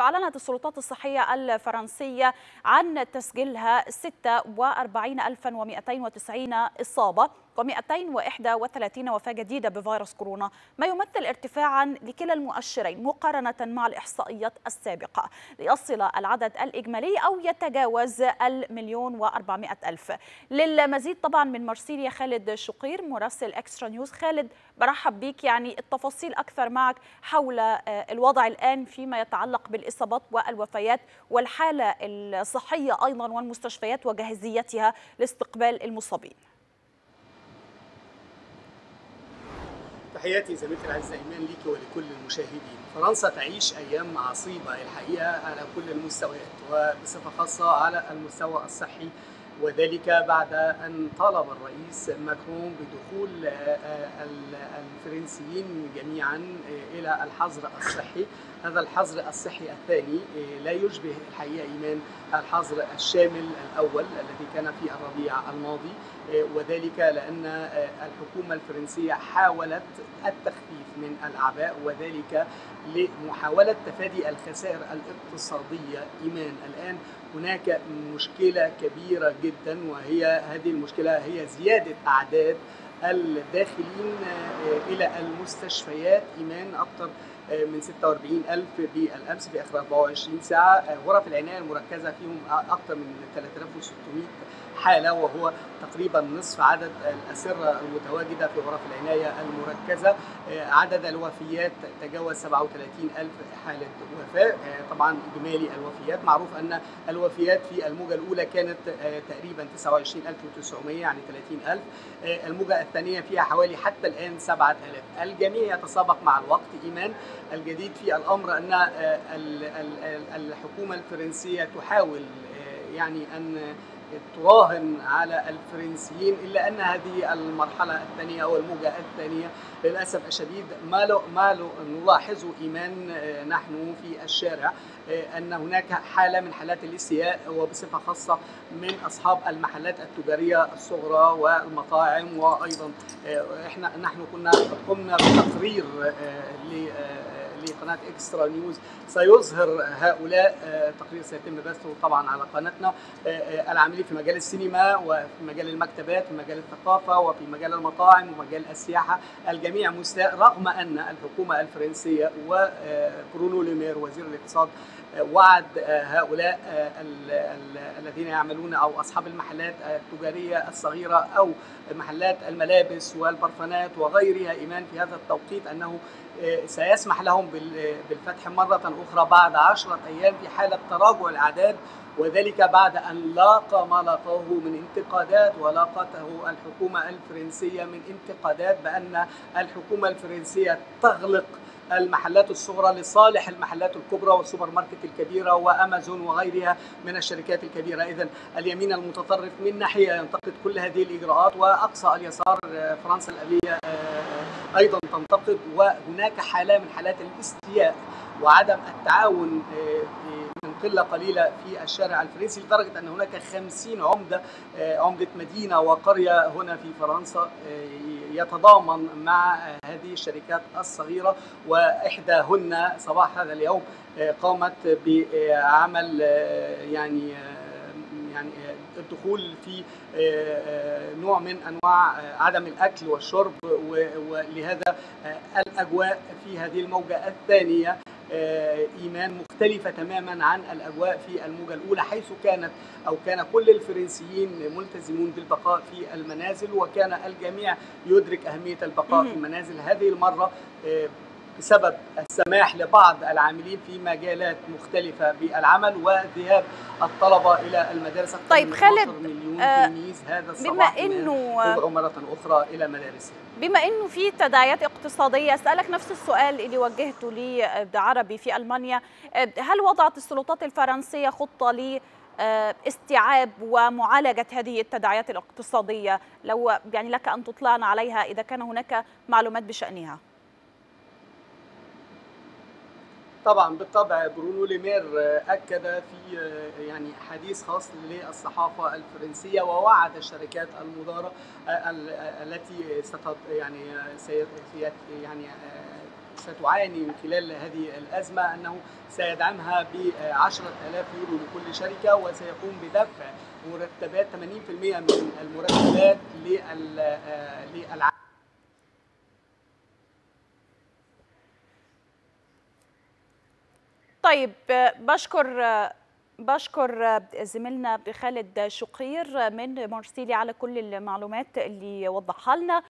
أعلنت السلطات الصحية الفرنسية عن تسجيلها 46290 إصابة و231 وفاة جديدة بفيروس كورونا، ما يمثل ارتفاعا لكلا المؤشرين مقارنة مع الإحصائيات السابقة، ليصل العدد الإجمالي أو يتجاوز 1,400,000. للمزيد طبعا من مرسيليا خالد شقير مراسل إكسترا نيوز. خالد برحب بيك، يعني التفاصيل أكثر معك حول الوضع الآن فيما يتعلق بالإصابات والوفيات والحالة الصحية أيضا والمستشفيات وجاهزيتها لاستقبال المصابين. تحياتي زميلتي العزيزة إيمان ليكي ولكل المشاهدين. فرنسا تعيش أيام عصيبة الحقيقة على كل المستويات، وبصفة خاصة على المستوى الصحي، وذلك بعد أن طالب الرئيس ماكرون بدخول الفرنسيين جميعا إلى الحظر الصحي. هذا الحظر الصحي الثاني لا يشبه الحقيقة إيمان الحظر الشامل الأول الذي كان في الربيع الماضي، وذلك لأن الحكومة الفرنسية حاولت التخفيف من الأعباء، وذلك لمحاولة تفادي الخسائر الاقتصادية. إيمان الآن هناك مشكلة كبيرة جدا، وهي هذه المشكلة هي زيادة أعداد الداخلين إلى المستشفيات. إيمان أكثر من 46,000 بالأمس في آخر 24 ساعة، غرف العناية المركزة فيهم أكثر من 3600 حالة، وهو تقريبا نصف عدد الأسرة المتواجدة في غرف العناية المركزة. عدد الوفيات تجاوز 37,000 حالة وفاة. طبعا إجمالي الوفيات معروف أن الوفيات في الموجة الأولى كانت تقريبا 29,900 يعني 30,000، الموجة الثانية فيها حوالي حتى الآن 7,000. الجميع يتسابق مع الوقت. إيمان الجديد في الأمر أن الحكومة الفرنسية تحاول يعني أن تراهن على الفرنسيين، إلا أن هذه المرحلة الثانية أو الموجة الثانية للأسف الشديد ما نلاحظه إيمان نحن في الشارع أن هناك حالة من حالات الاستياء، وبصفة خاصة من أصحاب المحلات التجارية الصغرى والمطاعم. وأيضا نحن كنا قمنا بتقرير لقناة إكسترا نيوز سيظهر هؤلاء، تقرير سيتم بثه طبعا على قناتنا، العاملين في مجال السينما وفي مجال المكتبات وفي مجال الثقافة وفي مجال المطاعم ومجال السياحة. الجميع مستاء، رغم أن الحكومة الفرنسية وبرونو ليمير وزير الاقتصاد وعد هؤلاء الذين يعملون أو أصحاب المحلات التجارية الصغيرة أو محلات الملابس والبرفانات وغيرها إيمان في هذا التوقيت أنه سيسمح لهم بالفتح مرة أخرى بعد 10 أيام في حالة تراجع الأعداد، وذلك بعد أن لاقى ما لاقاه من انتقادات ولاقته الحكومة الفرنسية من انتقادات بأن الحكومة الفرنسية تغلق المحلات الصغرى لصالح المحلات الكبرى والسوبر ماركت الكبيرة وأمازون وغيرها من الشركات الكبيرة. إذن اليمين المتطرف من ناحية ينتقد كل هذه الإجراءات، وأقصى اليسار فرنسا الأبية أيضا تنتقد، وهناك حالة من حالات الاستياء وعدم التعاون من قلة قليلة في الشارع الفرنسي، لدرجة أن هناك 50 عمدة مدينة وقرية هنا في فرنسا يتضامن مع هذه الشركات الصغيرة، وإحداهن صباح هذا اليوم قامت بعمل يعني الدخول في نوع من أنواع عدم الأكل والشرب، ولهذا الأجواء في هذه الموجة الثانية إيمان مختلفة تماما عن الأجواء في الموجة الأولى، حيث كان كل الفرنسيين ملتزمون بالبقاء في المنازل، وكان الجميع يدرك أهمية البقاء في المنازل. هذه المرة بسبب السماح لبعض العاملين في مجالات مختلفة بالعمل وذهاب الطلبة إلى المدارس. طيب خالد، هذا الصباح يدعو مرة أخرى إلى مدارسهم. بما أنه في تداعيات اقتصادية، أسألك نفس السؤال اللي وجهته لعربي في ألمانيا، هل وضعت السلطات الفرنسية خطة لاستيعاب ومعالجة هذه التداعيات الاقتصادية؟ لو يعني لك أن تطلعنا عليها إذا كان هناك معلومات بشأنها. طبعا بالطبع برونو ليمير أكد في يعني حديث خاص للصحافة الفرنسية، ووعد الشركات المضارة التي يعني ستعاني خلال هذه الأزمة أنه سيدعمها ب10,000 يورو لكل شركة، وسيقوم بدفع مرتبات 80% من المرتبات للعاملين. طيب، بشكر زميلنا خالد شقير من مرسيليا على كل المعلومات اللي وضحها لنا.